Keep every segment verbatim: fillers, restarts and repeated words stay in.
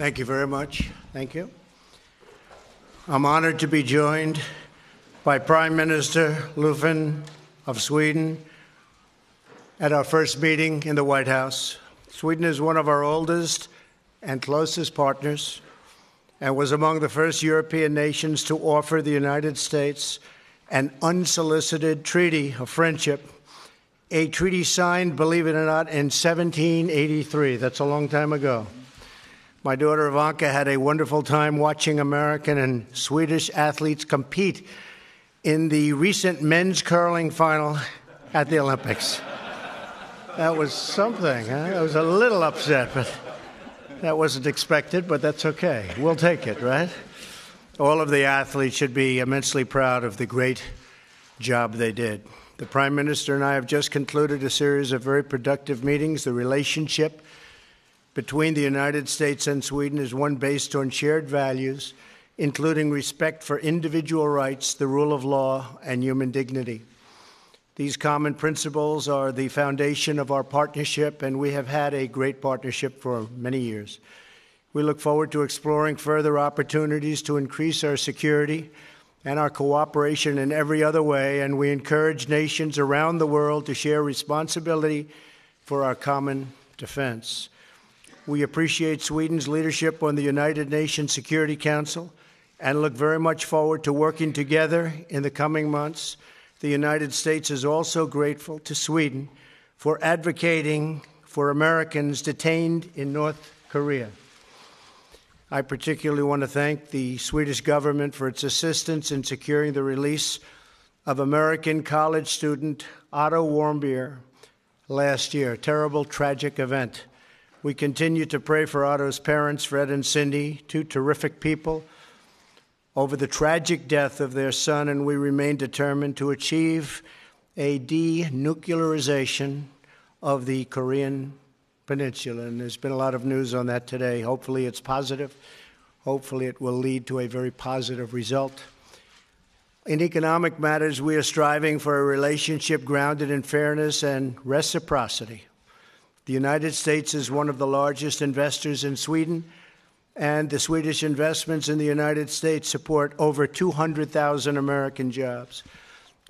Thank you very much. Thank you. I'm honored to be joined by Prime Minister Löfven of Sweden at our first meeting in the White House. Sweden is one of our oldest and closest partners and was among the first European nations to offer the United States an unsolicited treaty of friendship, a treaty signed, believe it or not, in seventeen eighty-three. That's a long time ago. My daughter Ivanka had a wonderful time watching American and Swedish athletes compete in the recent men's curling final at the Olympics. That was something, huh? I was a little upset, but that wasn't expected, but that's okay. We'll take it, right? All of the athletes should be immensely proud of the great job they did. The Prime Minister and I have just concluded a series of very productive meetings. The relationship between the United States and Sweden is one based on shared values, including respect for individual rights, the rule of law, and human dignity. These common principles are the foundation of our partnership, and we have had a great partnership for many years. We look forward to exploring further opportunities to increase our security and our cooperation in every other way, and we encourage nations around the world to share responsibility for our common defense. We appreciate Sweden's leadership on the United Nations Security Council and look very much forward to working together in the coming months. The United States is also grateful to Sweden for advocating for Americans detained in North Korea. I particularly want to thank the Swedish government for its assistance in securing the release of American college student Otto Warmbier last year. Terrible, tragic event. We continue to pray for Otto's parents, Fred and Cindy, two terrific people, over the tragic death of their son, and we remain determined to achieve a denuclearization of the Korean Peninsula. And there's been a lot of news on that today. Hopefully it's positive. Hopefully it will lead to a very positive result. In economic matters, we are striving for a relationship grounded in fairness and reciprocity. The United States is one of the largest investors in Sweden, and the Swedish investments in the United States support over two hundred thousand American jobs.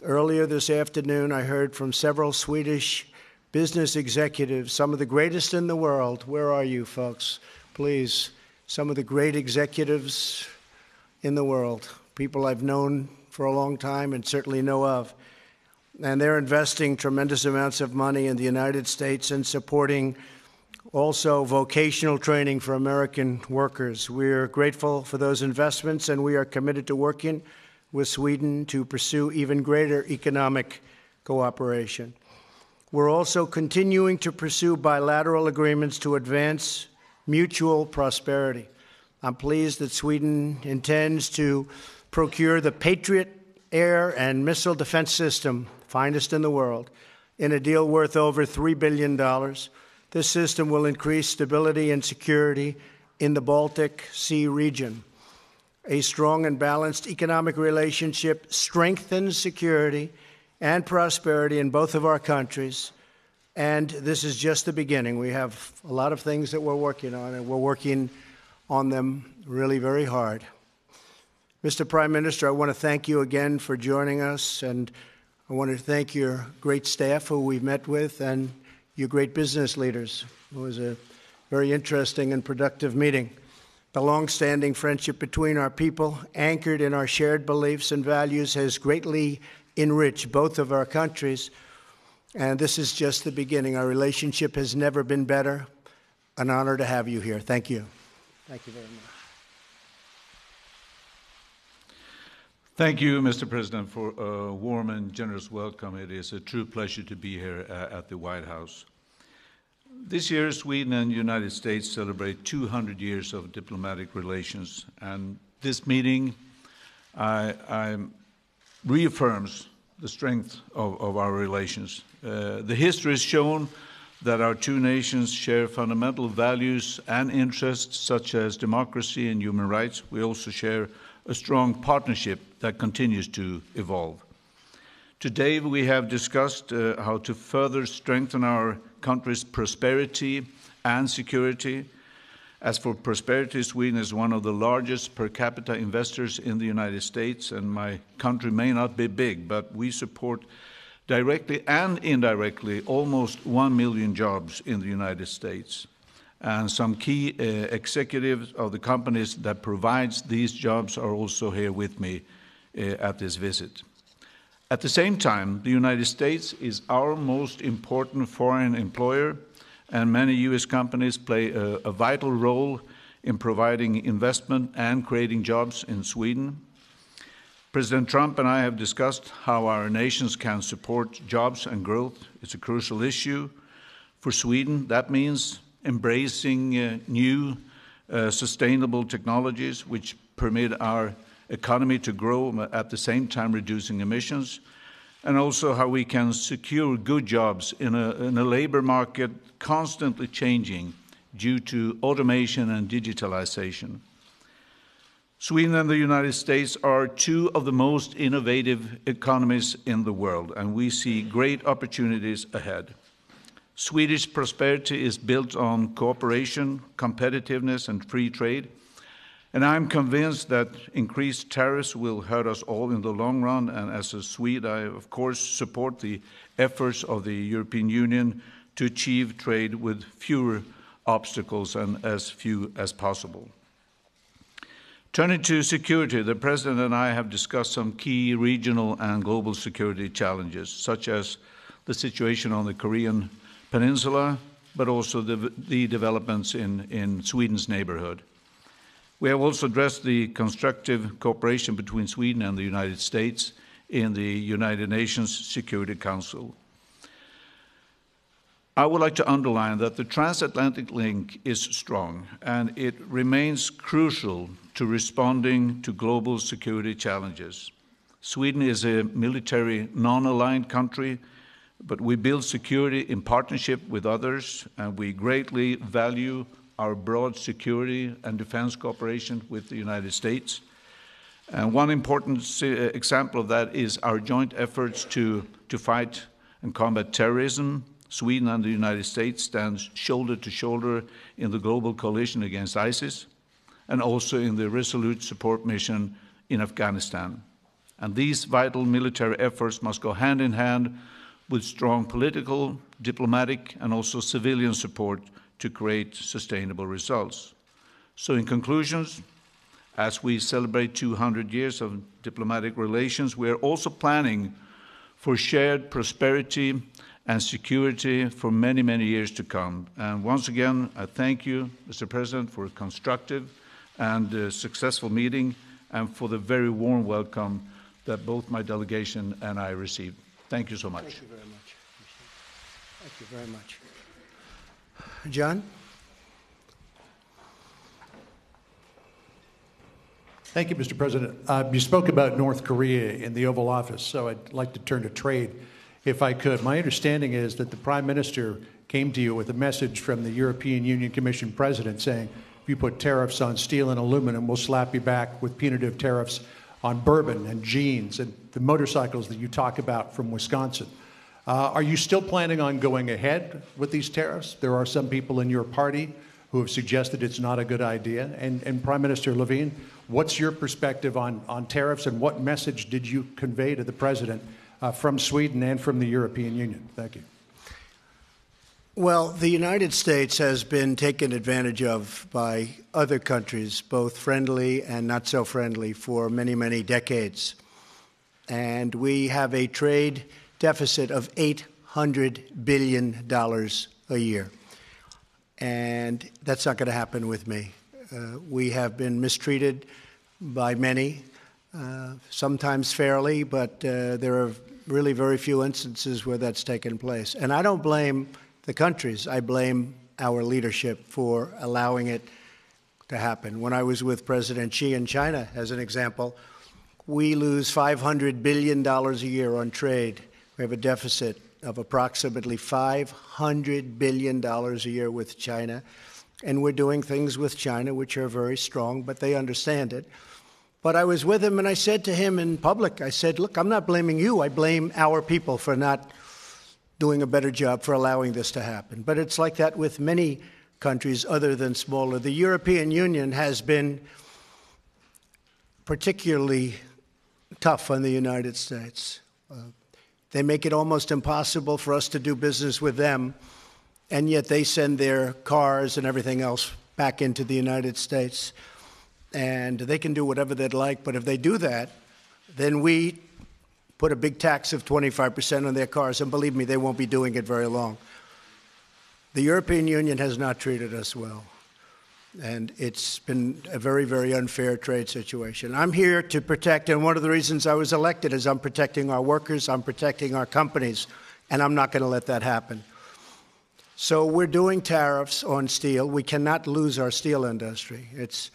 Earlier this afternoon, I heard from several Swedish business executives, some of the greatest in the world. Where are you, folks? Please, some of the great executives in the world, people I've known for a long time and certainly know of. And they're investing tremendous amounts of money in the United States and supporting also vocational training for American workers. We are grateful for those investments, and we are committed to working with Sweden to pursue even greater economic cooperation. We're also continuing to pursue bilateral agreements to advance mutual prosperity. I'm pleased that Sweden intends to procure the Patriot Air and Missile Defense System, finest in the world, in a deal worth over three billion dollars. This system will increase stability and security in the Baltic Sea region. A strong and balanced economic relationship strengthens security and prosperity in both of our countries, and this is just the beginning. We have a lot of things that we're working on, and we're working on them really very hard. Mister Prime Minister, I want to thank you again for joining us, and I want to thank your great staff who we've met with, and your great business leaders. It was a very interesting and productive meeting. The long-standing friendship between our people, anchored in our shared beliefs and values, has greatly enriched both of our countries, and this is just the beginning. Our relationship has never been better. An honor to have you here. Thank you. Thank you very much. Thank you, Mister President, for a warm and generous welcome. It is a true pleasure to be here uh, at the White House. This year, Sweden and the United States celebrate two hundred years of diplomatic relations, and this meeting I, I reaffirms the strength of, of our relations. Uh, the history has shown that our two nations share fundamental values and interests, such as democracy and human rights. We also share a strong partnership that continues to evolve. Today, we have discussed uh, how to further strengthen our country's prosperity and security, As for prosperity, Sweden is one of the largest per capita investors in the United States, and my country may not be big, but we support directly and indirectly almost one million jobs in the United States. And some key uh, executives of the companies that provides these jobs are also here with me uh, at this visit. At the same time, the United States is our most important foreign employer, and many U S companies play a, a vital role in providing investment and creating jobs in Sweden. President Trump and I have discussed how our nations can support jobs and growth. It's a crucial issue. For Sweden, that means embracing uh, new uh, sustainable technologies which permit our economy to grow, at the same time reducing emissions, and also how we can secure good jobs in a, in a labor market constantly changing due to automation and digitalization. Sweden and the United States are two of the most innovative economies in the world, and we see great opportunities ahead. Swedish prosperity is built on cooperation, competitiveness, and free trade. And I'm convinced that increased tariffs will hurt us all in the long run. And as a Swede, I, of course, support the efforts of the European Union to achieve trade with fewer obstacles and as few as possible. Turning to security, the President and I have discussed some key regional and global security challenges, such as the situation on the Korean Peninsula, but also the, the developments in, in Sweden's neighborhood. We have also addressed the constructive cooperation between Sweden and the United States in the United Nations Security Council. I would like to underline that the transatlantic link is strong, and it remains crucial to responding to global security challenges. Sweden is a military non-aligned country, but we build security in partnership with others, and we greatly value our broad security and defense cooperation with the United States. And one important example of that is our joint efforts to, to fight and combat terrorism. Sweden and the United States stand shoulder to shoulder in the global coalition against ISIS, and also in the Resolute Support mission in Afghanistan. And these vital military efforts must go hand in hand with strong political, diplomatic, and also civilian support to create sustainable results. So in conclusions, as we celebrate two hundred years of diplomatic relations, we are also planning for shared prosperity and security for many, many years to come. And once again, I thank you, Mister President, for a constructive and uh, successful meeting, and for the very warm welcome that both my delegation and I received. Thank you so much. Thank you very much. Thank you very much. John? Thank you, Mister President. Uh, you spoke about North Korea in the Oval Office, so I'd like to turn to trade if I could. My understanding is that the Prime Minister came to you with a message from the European Union Commission President saying, if you put tariffs on steel and aluminum, we'll slap you back with punitive tariffs on bourbon and jeans and the motorcycles that you talk about from Wisconsin. Uh, are you still planning on going ahead with these tariffs? There are some people in your party who have suggested it's not a good idea. And, and Prime Minister Löfven, what's your perspective on, on tariffs, and what message did you convey to the President uh, from Sweden and from the European Union? Thank you. Well, the United States has been taken advantage of by other countries, both friendly and not so friendly, for many, many decades. And we have a trade deficit of eight hundred billion dollars a year. And that's not going to happen with me. Uh, we have been mistreated by many, uh, sometimes fairly, but uh, there are really very few instances where that's taken place. And I don't blame the countries. I blame our leadership for allowing it to happen. When I was with President Xi in China, as an example, we lose five hundred billion dollars a year on trade. We have a deficit of approximately five hundred billion dollars a year with China. And we're doing things with China which are very strong, but they understand it. But I was with him, and I said to him in public, I said, look, I'm not blaming you. I blame our people for not doing a better job, for allowing this to happen. But it's like that with many countries other than smaller. The European Union has been particularly tough on the United States. Uh, they make it almost impossible for us to do business with them, and yet they send their cars and everything else back into the United States. And they can do whatever they'd like, but if they do that, then we put a big tax of twenty-five percent on their cars, and believe me, they won't be doing it very long. The European Union has not treated us well, and it's been a very, very unfair trade situation. I'm here to protect, and one of the reasons I was elected is I'm protecting our workers, I'm protecting our companies, and I'm not going to let that happen. So we're doing tariffs on steel. We cannot lose our steel industry. It's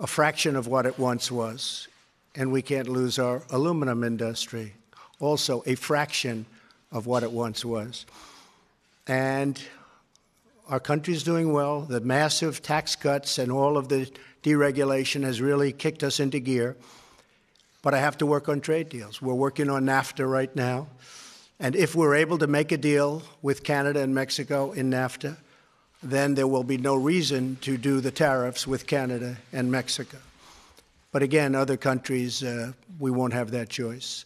a fraction of what it once was, and we can't lose our aluminum industry, also a fraction of what it once was. And our country's doing well. The massive tax cuts and all of the deregulation has really kicked us into gear. But I have to work on trade deals. We're working on NAFTA right now. And if we're able to make a deal with Canada and Mexico in NAFTA, then there will be no reason to do the tariffs with Canada and Mexico. But again, other countries, uh, we won't have that choice.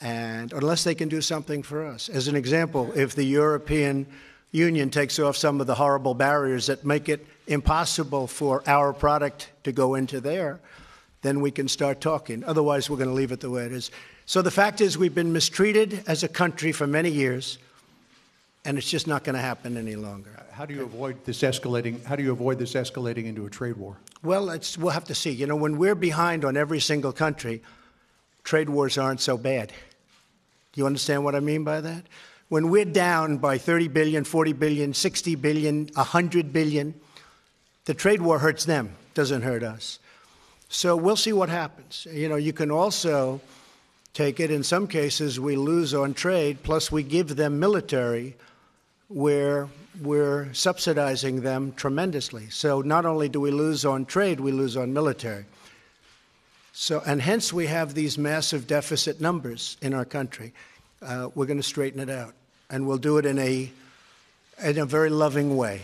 And unless they can do something for us. As an example, if the European Union takes off some of the horrible barriers that make it impossible for our product to go into there, then we can start talking. Otherwise, we're going to leave it the way it is. So the fact is we've been mistreated as a country for many years, and it's just not going to happen any longer. How do you avoid this escalating? How do you avoid this escalating into a trade war? Well, it's, we'll have to see. You know, when we're behind on every single country, trade wars aren't so bad. Do you understand what I mean by that? When we're down by thirty billion, forty billion, sixty billion, one hundred billion, the trade war hurts them, doesn't hurt us. So we'll see what happens. You know, you can also take it, in some cases, we lose on trade, plus we give them military where we're subsidizing them tremendously. So not only do we lose on trade, we lose on military. So, and hence we have these massive deficit numbers in our country. Uh, we're going to straighten it out, and we'll do it in a, in a very loving way.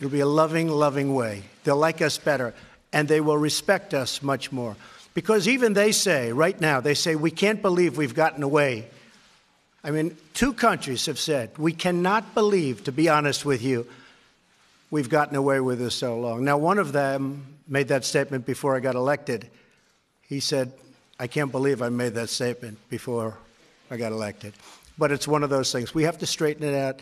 It'll be a loving, loving way. They'll like us better, and they will respect us much more. Because even they say, right now, they say, we can't believe we've gotten away. I mean, two countries have said, we cannot believe, to be honest with you, we've gotten away with this so long. Now, one of them made that statement before I got elected. He said, I can't believe I made that statement before I got elected. But it's one of those things. We have to straighten it out.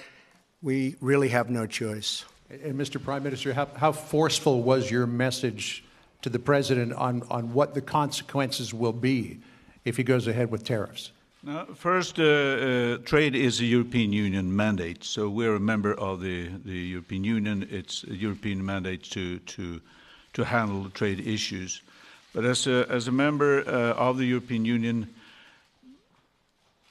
We really have no choice. And, Mister Prime Minister, how, how forceful was your message to the president on, on what the consequences will be if he goes ahead with tariffs? Now, first, uh, uh, trade is a European Union mandate. So we're a member of the, the European Union. It's a European mandate to, to, to handle trade issues. But as a, as a member uh, of the European Union,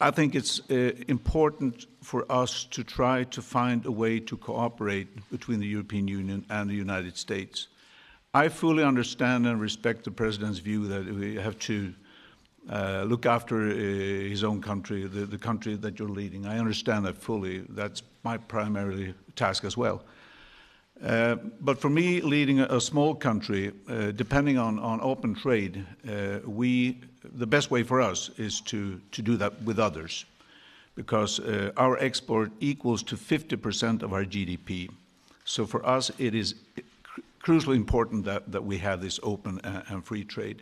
I think it's uh, important for us to try to find a way to cooperate between the European Union and the United States. I fully understand and respect the president's view that we have to uh, look after uh, his own country, the, the country that you're leading. I understand that fully. That's my primary task as well. Uh, but for me, leading a, a small country, uh, depending on, on open trade, uh, we, the best way for us is to, to do that with others, because uh, our export equals to fifty percent of our G D P. So for us, it is crucially important that, that we have this open and, and free trade.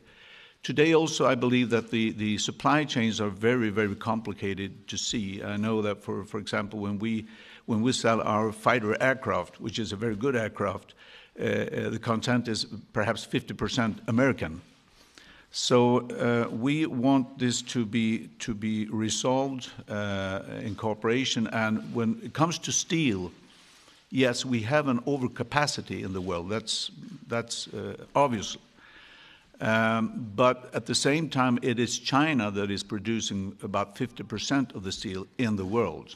Today also, I believe that the, the supply chains are very, very complicated to see. I know that, for, for example, when we When we sell our fighter aircraft, which is a very good aircraft, uh, the content is perhaps fifty percent American. So uh, we want this to be, to be resolved uh, in cooperation. And when it comes to steel, yes, we have an overcapacity in the world. That's, that's uh, obvious. Um, but at the same time, it is China that is producing about fifty percent of the steel in the world.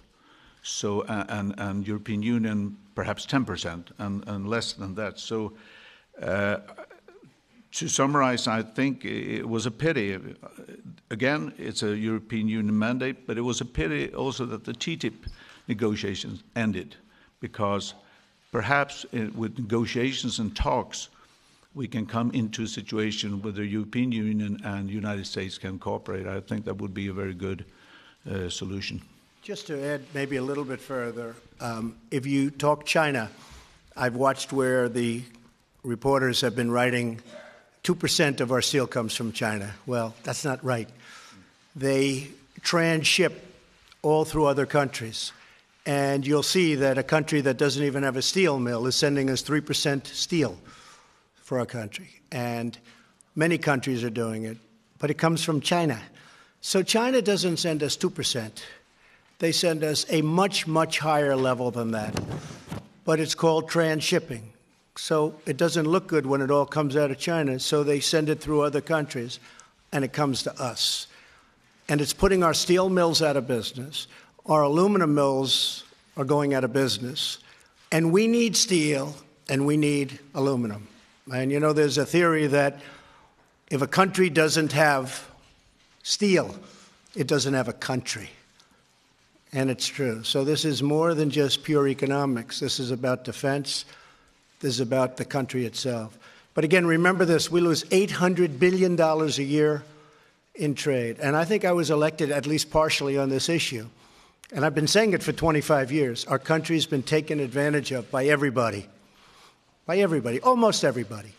So, uh, and, and European Union, perhaps ten percent, and, and less than that. So, uh, to summarize, I think it was a pity. Again, it's a European Union mandate, but it was a pity also that the T T I P negotiations ended, because Perhaps it, with negotiations and talks, we can come into a situation where the European Union and the United States can cooperate. I think that would be a very good uh, solution. Just to add maybe a little bit further, um, if you talk China, I've watched where the reporters have been writing two percent of our steel comes from China. Well, that's not right. They transship all through other countries. And you'll see that a country that doesn't even have a steel mill is sending us three percent steel for our country. And many countries are doing it, but it comes from China. So China doesn't send us two percent. They send us a much, much higher level than that. But it's called transshipping. So it doesn't look good when it all comes out of China, so they send it through other countries, and it comes to us. And it's putting our steel mills out of business. Our aluminum mills are going out of business. And we need steel, and we need aluminum. And, you know, there's a theory that if a country doesn't have steel, it doesn't have a country. And it's true. So this is more than just pure economics. This is about defense. This is about the country itself. But again, remember this. We lose eight hundred billion dollars a year in trade. And I think I was elected at least partially on this issue. And I've been saying it for twenty-five years. Our country's been taken advantage of by everybody, by everybody, almost everybody.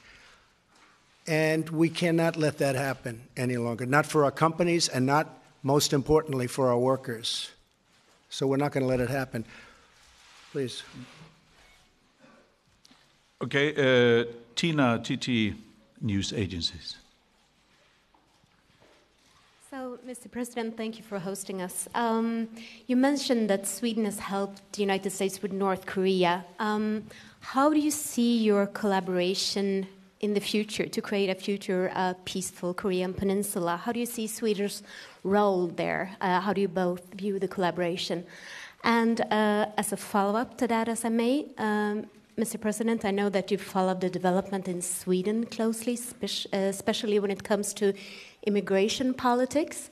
And we cannot let that happen any longer, not for our companies and not, most importantly, for our workers. So we're not going to let it happen. Please. Okay, uh, Tina, T T News Agencies. So, Mister President, thank you for hosting us. Um, you mentioned that Sweden has helped the United States with North Korea. Um, how do you see your collaboration in the future to create a future uh, peaceful Korean peninsula? How do you see Sweden's role there? Uh, how do you both view the collaboration? And uh, as a follow-up to that, as I may, um, Mister President, I know that you followed the development in Sweden closely, spe- uh, especially when it comes to immigration politics.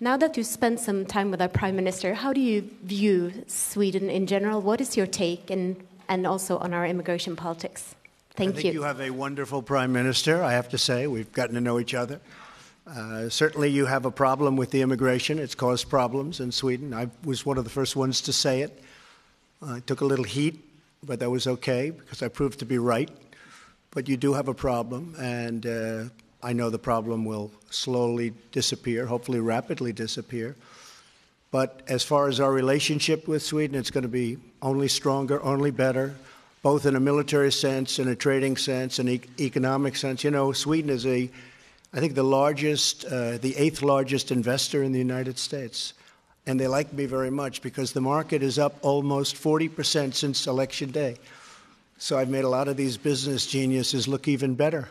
Now that you spent some time with our Prime Minister, how do you view Sweden in general? What is your take and, and also on our immigration politics? Thank you. I think you. you have a wonderful Prime Minister, I have to say. We've gotten to know each other. Uh, certainly you have a problem with the immigration. It's caused problems in Sweden. I was one of the first ones to say it. Uh, I took a little heat, but that was okay because I proved to be right. But you do have a problem, and uh, I know the problem will slowly disappear, hopefully rapidly disappear. But as far as our relationship with Sweden, it's going to be only stronger, only better, both in a military sense, in a trading sense, in an e- economic sense. You know, Sweden is, a, I think, the largest, uh, the eighth largest investor in the United States. And they like me very much because the market is up almost forty percent since Election Day. So I've made a lot of these business geniuses look even better.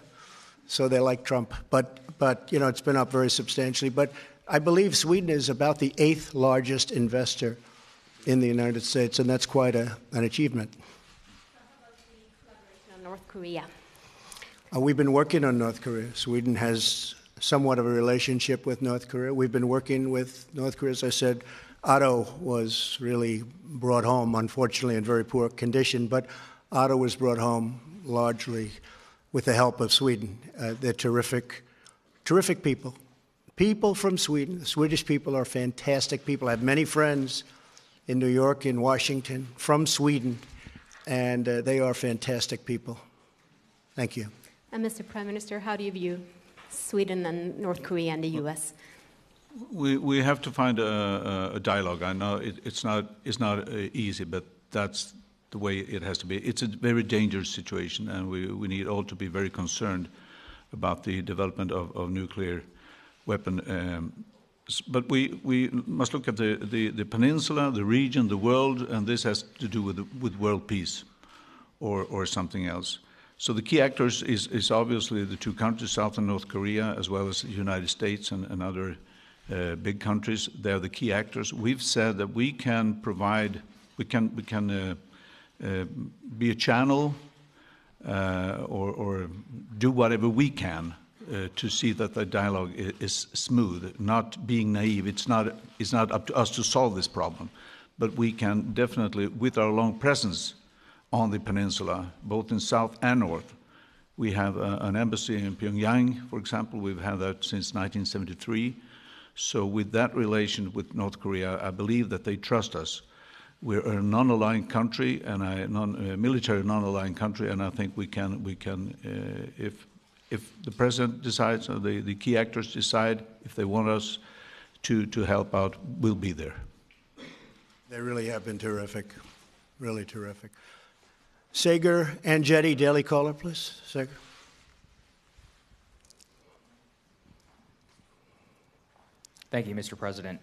So they like Trump. But, but you know, it's been up very substantially. But I believe Sweden is about the eighth largest investor in the United States, and that's quite a, an achievement. How about the collaboration on North Korea? Uh, we've been working on North Korea. Sweden has somewhat of a relationship with North Korea. We've been working with North Korea. As I said, Otto was really brought home, unfortunately, in very poor condition. But Otto was brought home largely with the help of Sweden. Uh, they're terrific, terrific people. People from Sweden, the Swedish people are fantastic people. I have many friends in New York, in Washington, from Sweden, and uh, they are fantastic people. Thank you. And Mister Prime Minister, how do you view Sweden and North Korea and the U S? We we have to find a, a dialogue. I know it, it's not it's not easy, but that's the way it has to be. It's a very dangerous situation, and we, we need all to be very concerned about the development of, of nuclear weapon. Um, but we, we must look at the, the, the peninsula, the region, the world, and this has to do with with world peace or, or something else. So the key actors is, is obviously the two countries, South and North Korea, as well as the United States and, and other uh, big countries. They're the key actors. We've said that we can provide, we can we can uh, uh, be a channel uh, or, or do whatever we can uh, to see that the dialogue is, is smooth, not being naive. It's not it's not up to us to solve this problem, but we can definitely, with our long presence on the peninsula, both in south and north. We have uh, an embassy in Pyongyang, for example. We've had that since nineteen seventy-three. So with that relation with North Korea, I believe that they trust us. We're a non-aligned country, and a non, uh, military non-aligned country, and I think we can, we can uh, if, if the president decides, or the, the key actors decide, if they want us to, to help out, we'll be there. They really have been terrific, really terrific. Sager and Jetty, Daily Caller, please. Sager. Thank you, Mister President.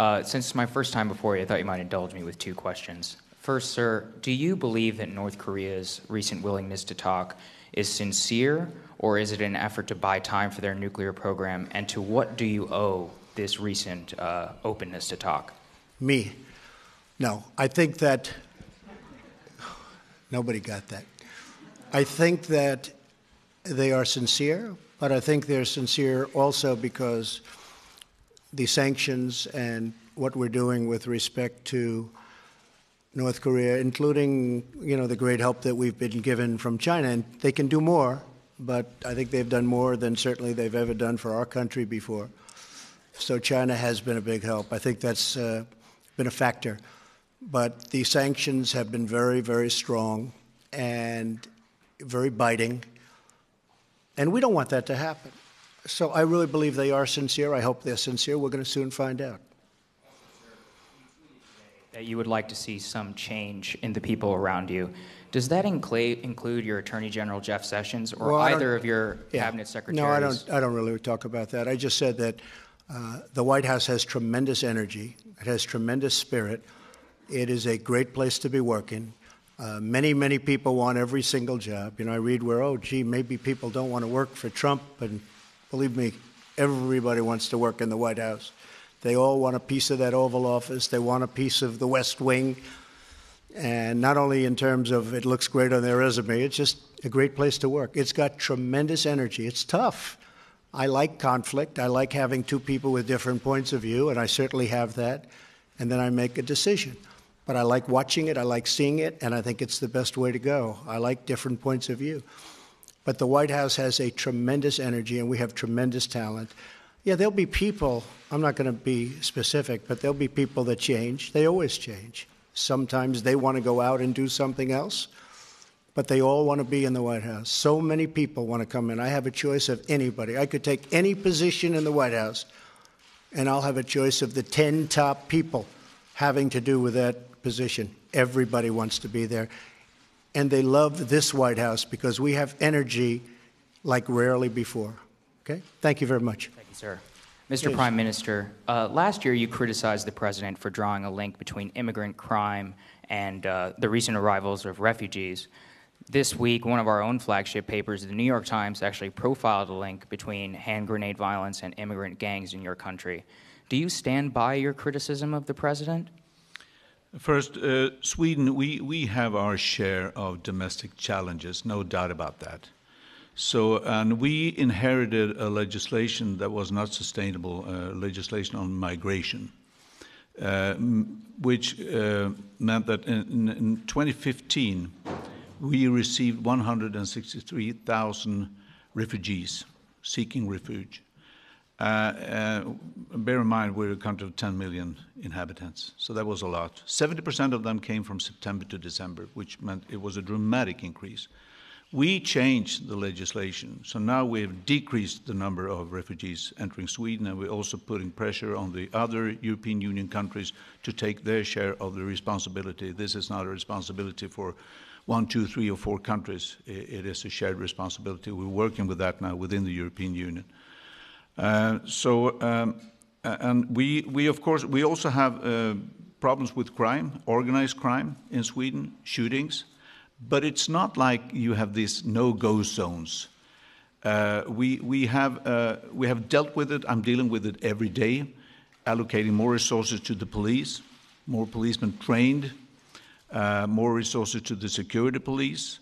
Uh, since it's my first time before you, I thought you might indulge me with two questions. First, sir, do you believe that North Korea's recent willingness to talk is sincere, or is it an effort to buy time for their nuclear program? And to what do you owe this recent uh, openness to talk? Me. No, I think that nobody got that. I think that they are sincere, but I think they're sincere also because the sanctions and what we're doing with respect to North Korea, including, you know, the great help that we've been given from China, and they can do more, but I think they've done more than certainly they've ever done for our country before. So China has been a big help. I think that's uh, been a factor. But the sanctions have been very, very strong and very biting, and we don't want that to happen. So I really believe they are sincere. I hope they're sincere. We're going to soon find out. That you would like to see some change in the people around you. Does that incl- include your Attorney General, Jeff Sessions, or well, either of your yeah. cabinet secretaries? No, I don't, I don't really talk about that. I just said that uh, the White House has tremendous energy. It has tremendous spirit. It is a great place to be working. Uh, many, many people want every single job. You know, I read where, oh, gee, maybe people don't want to work for Trump. And believe me, everybody wants to work in the White House. They all want a piece of that Oval Office. They want a piece of the West Wing. And not only in terms of it looks great on their resume, it's just a great place to work. It's got tremendous energy. It's tough. I like conflict. I like having two people with different points of view, and I certainly have that. And then I make a decision. But I like watching it, I like seeing it, and I think it's the best way to go. I like different points of view. But the White House has a tremendous energy, and we have tremendous talent. Yeah, there'll be people, I'm not going to be specific, but there'll be people that change. They always change. Sometimes they want to go out and do something else, but they all want to be in the White House. So many people want to come in. I have a choice of anybody. I could take any position in the White House, and I'll have a choice of the ten top people having to do with that position. Everybody wants to be there. And they love this White House because we have energy like rarely before. Okay? Thank you very much. Thank you, sir. Mister Please. Prime Minister, uh, last year you criticized the president for drawing a link between immigrant crime and uh, the recent arrivals of refugees. This week, one of our own flagship papers, the New York Times, actually profiled a link between hand grenade violence and immigrant gangs in your country. Do you stand by your criticism of the president? First, uh, Sweden, we, we have our share of domestic challenges, no doubt about that. So, and we inherited a legislation that was not sustainable, uh, legislation on migration, uh, which uh, meant that in, in twenty fifteen, we received one hundred sixty-three thousand refugees seeking refuge. Uh, uh, bear in mind, we're a country of ten million inhabitants, so that was a lot. seventy percent of them came from September to December, which meant it was a dramatic increase. We changed the legislation, so now we've decreased the number of refugees entering Sweden, and we're also putting pressure on the other European Union countries to take their share of the responsibility. This is not a responsibility for one, two, three, or four countries. It is a shared responsibility. We're working with that now within the European Union. Uh, so, um, and we, we of course, we also have uh, problems with crime, organized crime in Sweden, shootings, but it's not like you have these no-go zones. Uh, we, we, have, uh, we have dealt with it. I'm dealing with it every day, allocating more resources to the police, more policemen trained, uh, more resources to the security police,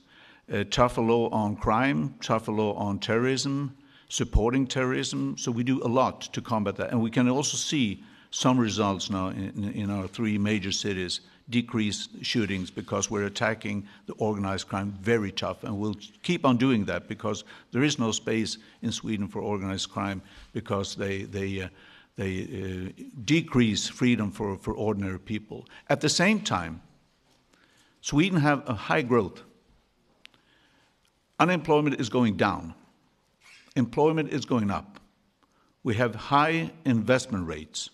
uh, tougher law on crime, tougher law on terrorism, supporting terrorism. So we do a lot to combat that. And we can also see some results now in, in our three major cities, decreased shootings, because we're attacking the organized crime very tough, and we'll keep on doing that because there is no space in Sweden for organized crime, because they, they, uh, they uh, decrease freedom for, for ordinary people. At the same time, Sweden have a high growth. Unemployment is going down. Employment is going up. We have high investment rates.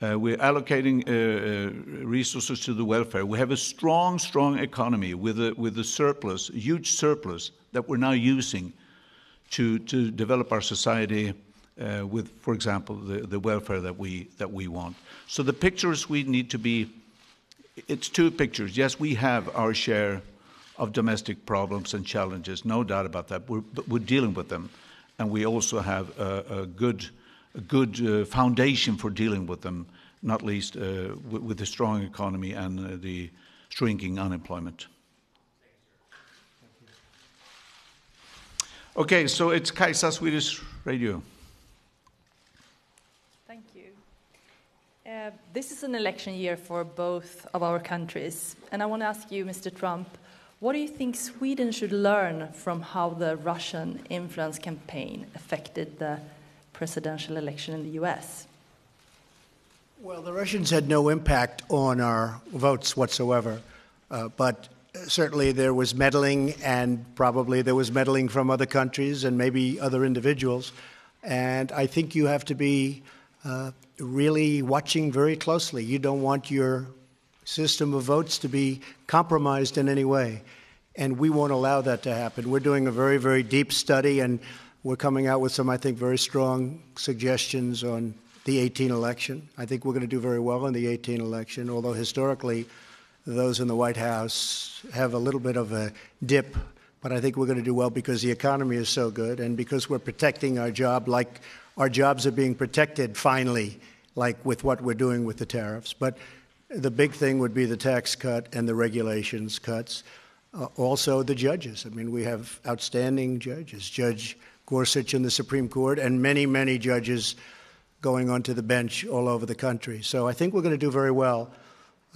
Uh, we're allocating uh, resources to the welfare. We have a strong, strong economy with a, with a surplus, huge surplus that we're now using to, to develop our society uh, with, for example, the, the welfare that we, that we want. So the picture of Sweden need to be, it's two pictures. Yes, we have our share of domestic problems and challenges, no doubt about that. We're, but we're dealing with them, and we also have a, a good a good uh, foundation for dealing with them, not least uh, w with the strong economy and uh, the shrinking unemployment. Okay, so it's Kajsa, Swedish Radio. Thank you. Uh, this is an election year for both of our countries, and I want to ask you, Mister Trump, what do you think Sweden should learn from how the Russian influence campaign affected the presidential election in the U S? Well, the Russians had no impact on our votes whatsoever, uh, but certainly there was meddling, and probably there was meddling from other countries and maybe other individuals. And I think you have to be uh, really watching very closely. You don't want your system of votes to be compromised in any way, and we won't allow that to happen. We're doing a very, very deep study, and we're coming out with some, I think, very strong suggestions on the eighteen election. I think we're going to do very well in the eighteen election, although historically those in the White House have a little bit of a dip. But I think we're going to do well because the economy is so good, and because we're protecting our job, like our jobs are being protected finally, like with what we're doing with the tariffs. But the big thing would be the tax cut and the regulations cuts. Uh, also the judges. I mean, we have outstanding judges. Judge Gorsuch in the Supreme Court, and many, many judges going onto the bench all over the country. So I think we're going to do very well,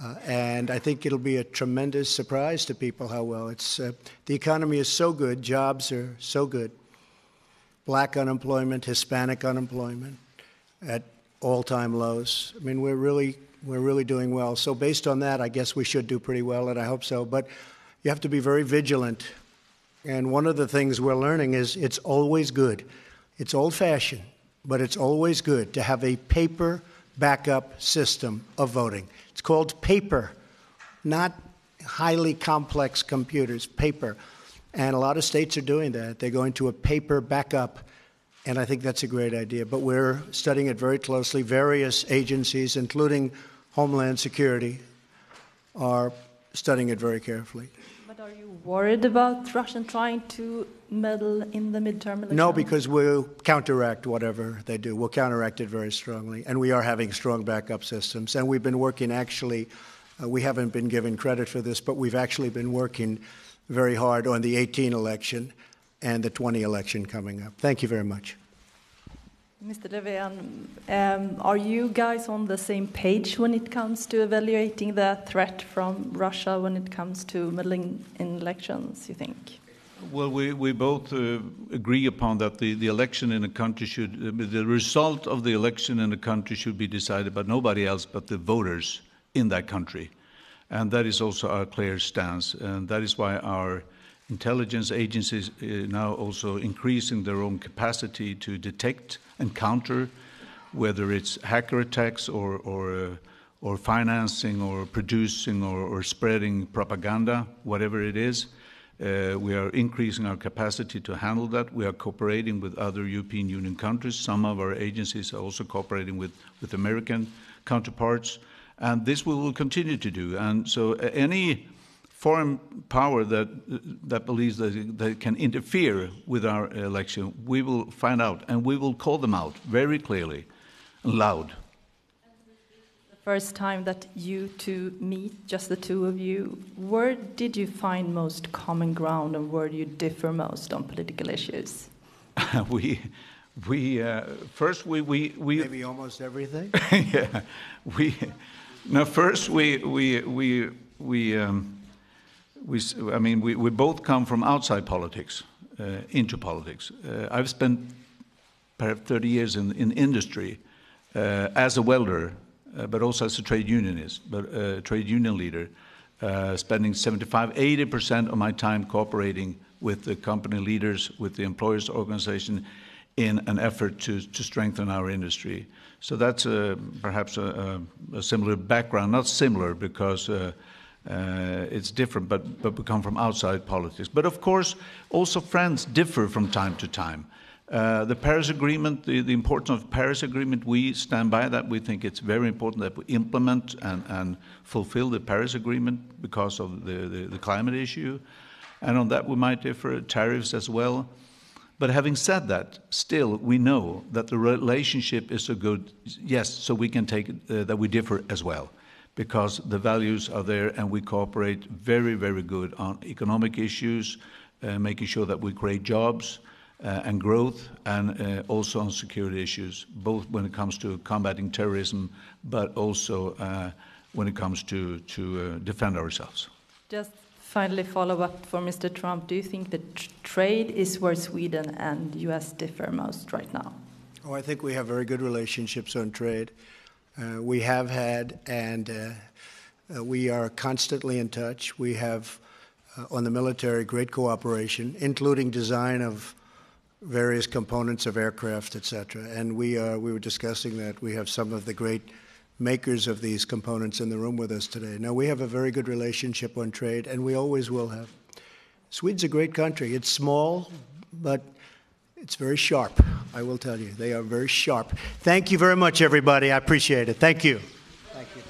uh, and I think it'll be a tremendous surprise to people how well it's. Uh, the economy is so good, jobs are so good, black unemployment, Hispanic unemployment at all-time lows. I mean, we're really, we're really doing well. So based on that, I guess we should do pretty well, and I hope so. But you have to be very vigilant. And one of the things we're learning is it's always good. It's old-fashioned, but it's always good to have a paper backup system of voting. It's called paper, not highly complex computers, paper. And a lot of states are doing that. They're going to a paper backup, and I think that's a great idea. But we're studying it very closely. Various agencies, including Homeland Security, are studying it very carefully. But are you worried about Russia trying to meddle in the midterm election? No, because we'll counteract whatever they do. We'll counteract it very strongly. And we are having strong backup systems. And we've been working, actually, uh, we haven't been given credit for this, but we've actually been working very hard on the eighteen election and the twenty election coming up. Thank you very much. Mister Löfven, um, are you guys on the same page when it comes to evaluating the threat from Russia when it comes to meddling in elections, you think? Well, we, we both uh, agree upon that the, the election in a country should, uh, the result of the election in a country should be decided by nobody else but the voters in that country. And that is also our clear stance, and that is why our intelligence agencies uh, now also increasing their own capacity to detect and counter, whether it's hacker attacks or, or, uh, or financing or producing or, or spreading propaganda, whatever it is. Uh, we are increasing our capacity to handle that. We are cooperating with other European Union countries. Some of our agencies are also cooperating with, with American counterparts. And this we will continue to do. And so uh, any foreign power that, that believes that it, that it can interfere with our election, we will find out, and we will call them out very clearly and loud. The first time that you two meet, just the two of you, where did you find most common ground, and where do you differ most on political issues? we, We uh, first we, we we maybe almost everything. yeah, we no first we we we we um, we I mean we, we both come from outside politics uh, into politics. Uh, I've spent perhaps thirty years in in industry uh, as a welder, uh, but also as a trade unionist, but uh, trade union leader, uh, spending seventy-five, eighty percent of my time cooperating with the company leaders, with the employers' organization, in an effort to, to strengthen our industry. So that's uh, perhaps a, a, a similar background, not similar because uh, uh, it's different, but, but we come from outside politics. But of course, also friends differ from time to time. Uh, the Paris Agreement, the, the importance of the Paris Agreement, we stand by that. We think it's very important that we implement and, and fulfill the Paris Agreement because of the, the, the climate issue. And on that we might differ, tariffs as well. But having said that, still we know that the relationship is so good, yes, so we can take uh, that we differ as well, because the values are there and we cooperate very, very good on economic issues, uh, making sure that we create jobs uh, and growth, and uh, also on security issues, both when it comes to combating terrorism, but also uh, when it comes to, to uh, defend ourselves. Just finally, follow up for Mister Trump. Do you think that tr trade is where Sweden and U S differ most right now? Oh, I think we have very good relationships on trade. Uh, we have had, and uh, uh, we are constantly in touch. We have, uh, on the military, great cooperation, including design of various components of aircraft, et cetera. And we, are, we were discussing that. We have some of the great makers of these components in the room with us today. Now, we have a very good relationship on trade, and we always will have. Sweden's a great country. It's small, but it's very sharp, I will tell you. They are very sharp. Thank you very much, everybody. I appreciate it. Thank you. Thank you very much.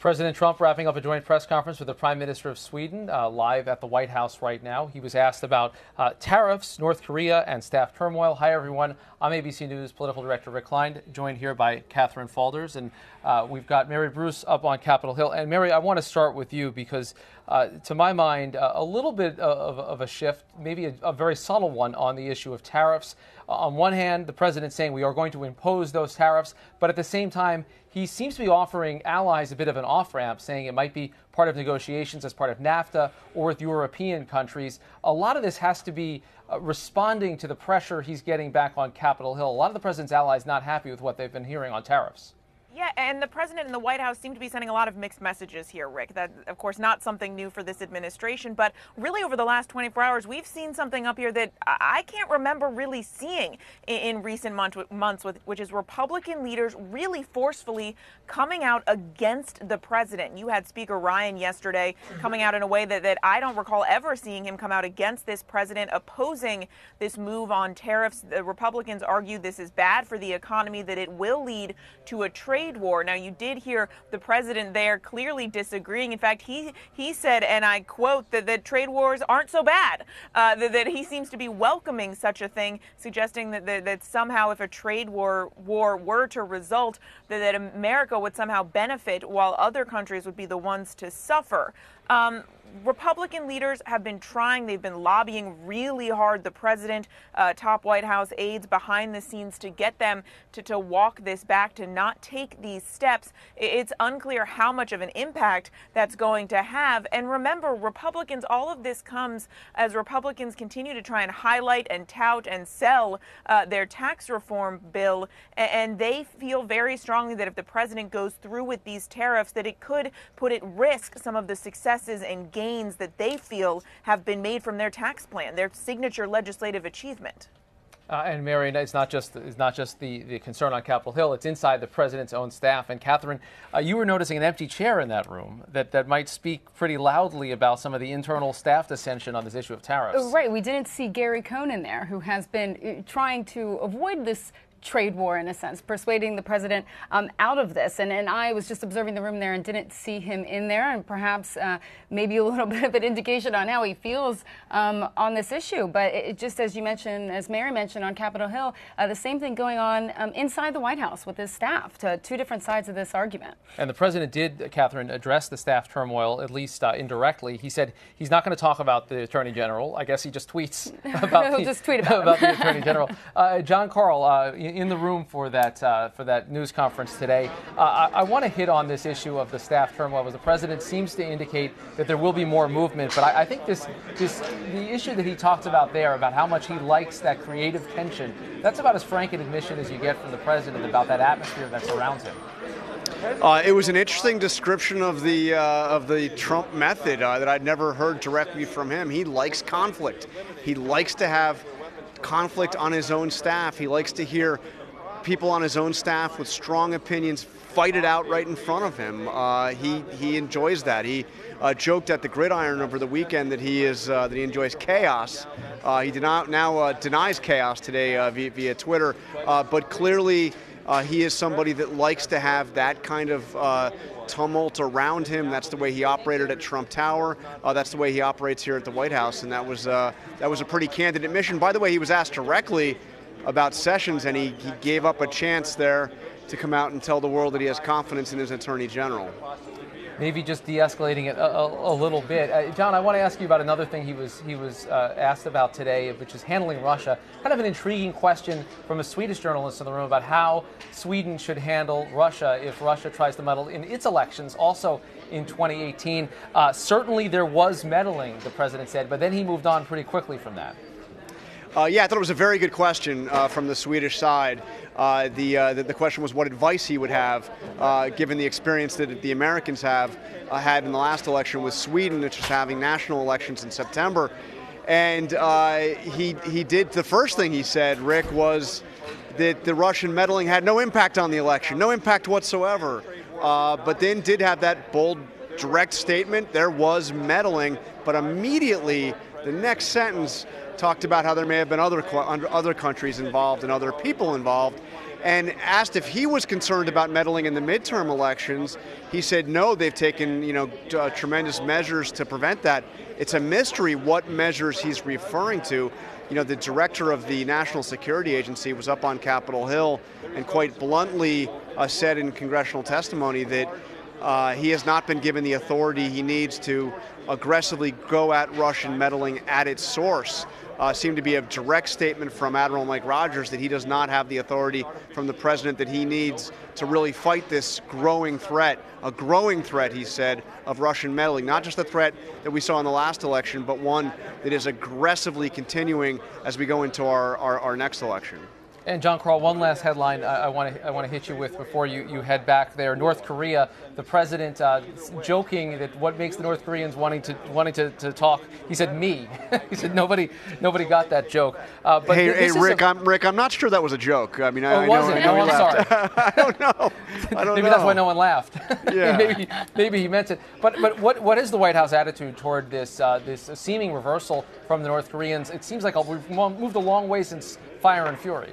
President Trump wrapping up a joint press conference with the Prime Minister of Sweden, uh, live at the White House right now. He was asked about uh, tariffs, North Korea, and staff turmoil. Hi, everyone. I'm A B C News political director Rick Klein, joined here by Catherine Falders. And uh, we've got Mary Bruce up on Capitol Hill. And Mary, I want to start with you because, uh, to my mind, uh, a little bit of, of a shift, maybe a, a very subtle one, on the issue of tariffs. Uh, on one hand, the president saying we are going to impose those tariffs, but at the same time, he seems to be offering allies a bit of an off-ramp, saying it might be part of negotiations as part of NAFTA or with European countries. A lot of this has to be uh, responding to the pressure he's getting back on Capitol Hill. A lot of the president's allies not happy with what they've been hearing on tariffs. Yeah, and the president and the White House seem to be sending a lot of mixed messages here, Rick. That, of course, not something new for this administration, but really over the last twenty-four hours, we've seen something up here that I can't remember really seeing in recent months, which is Republican leaders really forcefully coming out against the president. You had Speaker Ryan yesterday coming out in a way that, that I don't recall ever seeing him come out against this president, opposing this move on tariffs. The Republicans argued this is bad for the economy, that it will lead to a trade war. Now, you did hear the president there clearly disagreeing. In fact, he he said, and I quote, that, that trade wars aren't so bad, uh, that, that he seems to be welcoming such a thing, suggesting that, that, that somehow if a trade war, war were to result, that, that America would somehow benefit while other countries would be the ones to suffer. Um, Republican leaders have been trying, they've been lobbying really hard, the president, uh, top White House aides behind the scenes, to get them to, to walk this back, to not take these steps. It's unclear how much of an impact that's going to have. And remember, Republicans, all of this comes as Republicans continue to try and highlight and tout and sell uh, their tax reform bill. And they feel very strongly that if the president goes through with these tariffs, that it could put at risk some of the successes and gains gains that they feel have been made from their tax plan, their signature legislative achievement. Uh, and Mary, it's not just it's not just the, the concern on Capitol Hill. It's inside the president's own staff. And Catherine, uh, you were noticing an empty chair in that room that, that might speak pretty loudly about some of the internal staff dissension on this issue of tariffs. Right. We didn't see Gary Cohn in there, who has been trying to avoid this trade war, in a sense, persuading the president um, out of this. And, and I was just observing the room there and didn't see him in there, and perhaps uh, maybe a little bit of an indication on how he feels um, on this issue. But it, just as you mentioned, as Mary mentioned, on Capitol Hill, uh, the same thing going on um, inside the White House with his staff, to two different sides of this argument. And the president did, Catherine, address the staff turmoil, at least uh, indirectly. He said he's not going to talk about the attorney general. I guess he just tweets about, the, just tweet about, about the attorney general. Uh, John Carl, uh, in the room for that uh, for that news conference today, uh, I, I want to hit on this issue of the staff turmoil. As the president seems to indicate that there will be more movement, but I, I think this this the issue that he talked about there, about how much he likes that creative tension, that's about as frank an admission as you get from the president about that atmosphere that surrounds him. Uh, it was an interesting description of the uh, of the Trump method uh, that I'd never heard directly from him. He likes conflict. He likes to have conflict on his own staff. He likes to hear people on his own staff with strong opinions fight it out right in front of him. Uh, he he enjoys that. He uh, joked at the Gridiron over the weekend that he is uh, that he enjoys chaos. Uh, he did not now uh, denies chaos today uh, via, via Twitter, uh, but clearly uh, he is somebody that likes to have that kind of uh, tumult around him. That's the way he operated at Trump Tower. Uh, that's the way he operates here at the White House, and that was uh, that was a pretty candid admission. By the way, he was asked directly about Sessions, and he, he gave up a chance there to come out and tell the world that he has confidence in his attorney general. Maybe just de-escalating it a, a, a little bit. Uh, John, I want to ask you about another thing he was he was uh, asked about today, which is handling Russia. Kind of an intriguing question from a Swedish journalist in the room about how Sweden should handle Russia if Russia tries to meddle in its elections, also in twenty eighteen. Uh, certainly there was meddling, the president said, but then he moved on pretty quickly from that. Uh, yeah, I thought it was a very good question uh, from the Swedish side. Uh, the, uh, the the question was what advice he would have, uh, given the experience that the Americans have uh, had in the last election with Sweden, which is having national elections in September. And uh, he he did the first thing he said, Rick, was that the Russian meddling had no impact on the election, no impact whatsoever. Uh, but then did have that bold, direct statement. There was meddling, but immediately the next sentence talked about how there may have been other other countries involved and other people involved, and asked if he was concerned about meddling in the midterm elections. He said no, they've taken you know uh, tremendous measures to prevent that. It's a mystery what measures he's referring to. You know, the director of the National Security Agency was up on Capitol Hill and quite bluntly uh, said in congressional testimony that Uh, he has not been given the authority he needs to aggressively go at Russian meddling at its source. Uh, seemed to be a direct statement from Admiral Mike Rogers that he does not have the authority from the president that he needs to really fight this growing threat, a growing threat, he said, of Russian meddling. Not just the threat that we saw in the last election, but one that is aggressively continuing as we go into our, our, our next election. And John Carl, one last headline I, I want to I want to hit you with before you, you head back there. North Korea, the president uh, joking that what makes the North Koreans wanting to wanting to, to talk. He said me. He said nobody nobody got that joke. Uh, but hey, hey Rick, a, I'm Rick. I'm not sure that was a joke. I mean, I, I know. I know oh, I'm sorry. I don't know. I don't maybe know. That's why no one laughed. Yeah. maybe maybe he meant it. But but what what is the White House attitude toward this uh, this seeming reversal from the North Koreans? It seems like we've moved a long way since Fire and Fury.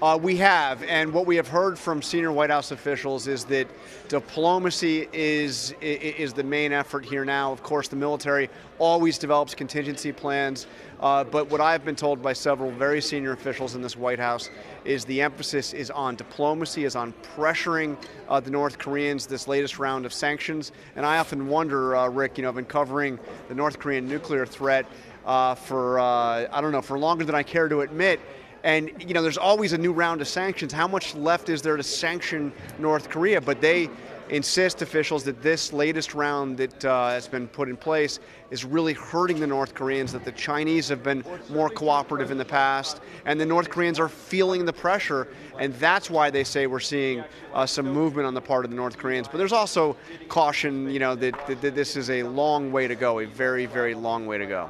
Uh, we have, and what we have heard from senior White House officials is that diplomacy is, is the main effort here now. Of course, the military always develops contingency plans, uh, but what I've been told by several very senior officials in this White House is the emphasis is on diplomacy, is on pressuring uh, the North Koreans this latest round of sanctions. And I often wonder, uh, Rick, you know, I've been covering the North Korean nuclear threat uh, for, uh, I don't know, for longer than I care to admit. And, you know, there's always a new round of sanctions. How much left is there to sanction North Korea? But they insist, officials, that this latest round that uh, has been put in place is really hurting the North Koreans, that the Chinese have been more cooperative in the past, and the North Koreans are feeling the pressure, and that's why they say we're seeing uh, some movement on the part of the North Koreans. But there's also caution, you know, that, that, that this is a long way to go, a very, very long way to go.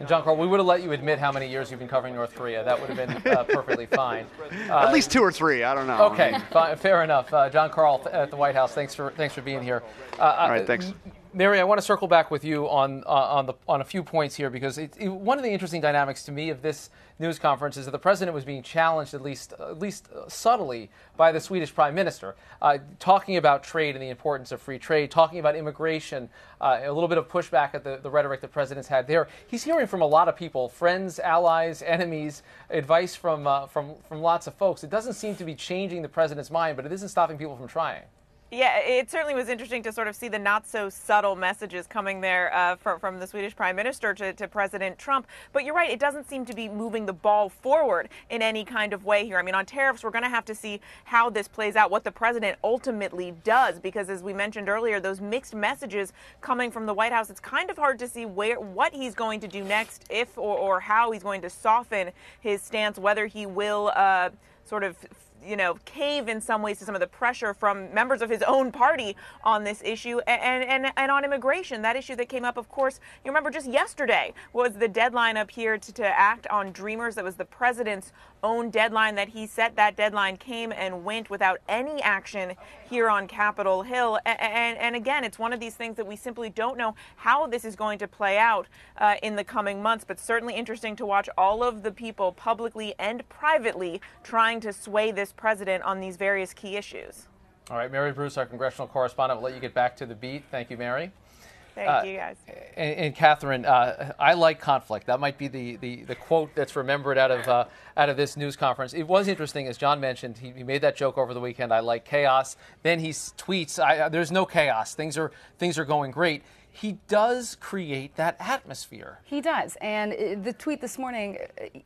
And John Carl, we would have let you admit how many years you've been covering North Korea. That would have been uh, perfectly fine. Uh, At least two or three. I don't know. Okay, fine, fair enough. Uh, John Carl at the White House, thanks for thanks for being here. Uh, All right, thanks. Mary, I want to circle back with you on uh, on the on a few points here, because it, it, one of the interesting dynamics to me of this news conference is that the president was being challenged, at least at least subtly, by the Swedish prime minister, uh, talking about trade and the importance of free trade, talking about immigration, uh, a little bit of pushback at the, the rhetoric the president's had there. He's hearing from a lot of people, friends, allies, enemies, advice from uh, from from lots of folks. It doesn't seem to be changing the president's mind, but it isn't stopping people from trying. Yeah, it certainly was interesting to sort of see the not-so-subtle messages coming there uh, from, from the Swedish prime minister to, to President Trump. But you're right, it doesn't seem to be moving the ball forward in any kind of way here. I mean, on tariffs, we're going to have to see how this plays out, what the president ultimately does, because as we mentioned earlier, those mixed messages coming from the White House, it's kind of hard to see where what he's going to do next, if or, or how he's going to soften his stance, whether he will uh, sort of you know, cave in some ways to some of the pressure from members of his own party on this issue and, and, and on immigration. That issue that came up, of course, you remember just yesterday was the deadline up here to, to act on Dreamers. That was the president's own deadline that he set. That deadline came and went without any action here on Capitol Hill. And, and, and again, it's one of these things that we simply don't know how this is going to play out uh, in the coming months, but certainly interesting to watch all of the people publicly and privately trying to sway this president on these various key issues. All right, Mary Bruce, our congressional correspondent, will let you get back to the beat. Thank you, Mary. Thank uh, you, guys. And, and Catherine, uh, I like conflict. That might be the, the, the quote that's remembered out of uh, out of this news conference. It was interesting, as John mentioned, he, he made that joke over the weekend, I like chaos. Then he tweets, I, there's no chaos. Things are things are going great. He does create that atmosphere. He does. And the tweet this morning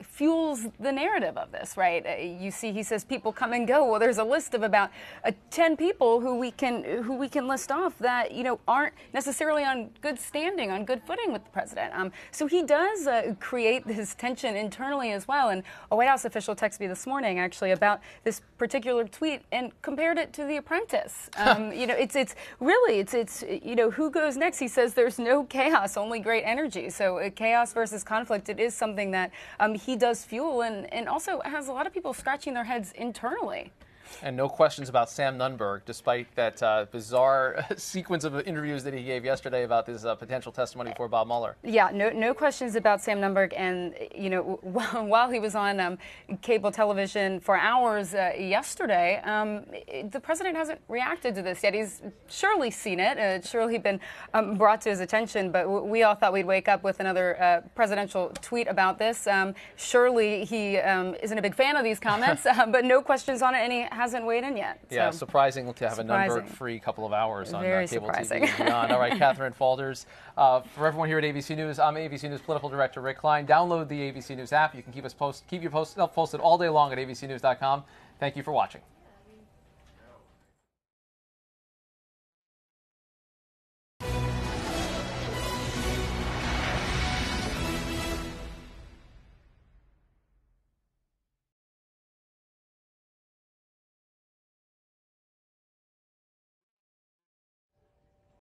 fuels the narrative of this, right? You see, he says people come and go. Well, there's a list of about uh, ten people who we can who we can list off that, you know, aren't necessarily on good standing, on good footing with the president. Um, so he does uh, create this tension internally as well. And a White House official texted me this morning, actually, about this particular tweet and compared it to The Apprentice. Um, you know, it's it's really, it's, it's you know, who goes next? He said, says there's no chaos, only great energy. So uh, chaos versus conflict, it is something that um, he does fuel and, and also has a lot of people scratching their heads internally. And no questions about Sam Nunberg, despite that uh, bizarre sequence of interviews that he gave yesterday about his uh, potential testimony for Bob Mueller. Yeah, no, no questions about Sam Nunberg. And, you know, while he was on um, cable television for hours uh, yesterday, um, the president hasn't reacted to this yet. He's surely seen it. It's uh, surely been um, brought to his attention. But w we all thought we'd wake up with another uh, presidential tweet about this. Um, surely he um, isn't a big fan of these comments, uh, but no questions on it. Any hasn't weighed in yet. So. Yeah, surprising to have surprising. a Nunberg-free couple of hours on Very uh, cable surprising. T V and beyond. All right, Catherine Falders. Uh, for everyone here at A B C News, I'm A B C News political director Rick Klein. Download the A B C News app. You can keep us post, keep your post, posted all day long at A B C news dot com. Thank you for watching.